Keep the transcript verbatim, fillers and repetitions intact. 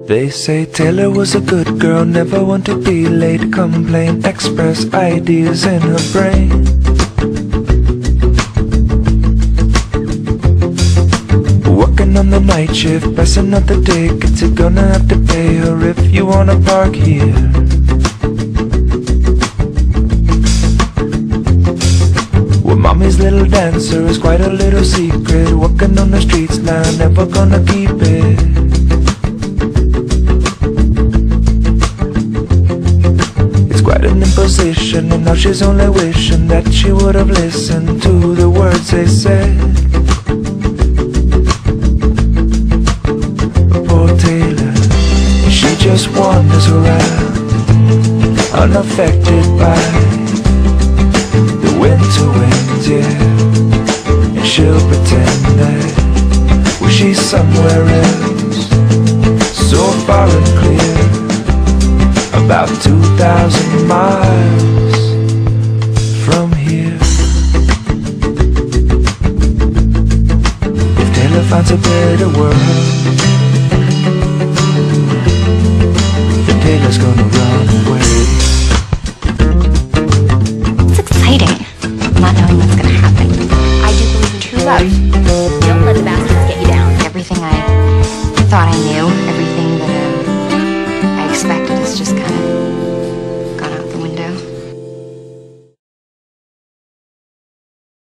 They say Taylor was a good girl, never want to be late, complain, express ideas in her brain. Working on the night shift, passing out the tickets, you're gonna have to pay her if you wanna park here. Well, mommy's little dancer is quite a little secret, walking on the streets now, never gonna keep it. An imposition, and now she's only wishing that she would have listened to the words they said. Poor Taylor, she just wanders around, unaffected by the winter wind, yeah. And she'll pretend that, well, she's somewhere else, so far and clear, about two thousand miles from here. If Taylor finds a better world, then Taylor's gonna run away. It's exciting, not knowing what's gonna happen. I do believe in true love. Don't let the baskets get you down. Everything I thought I knew, everything that I expected is just kind of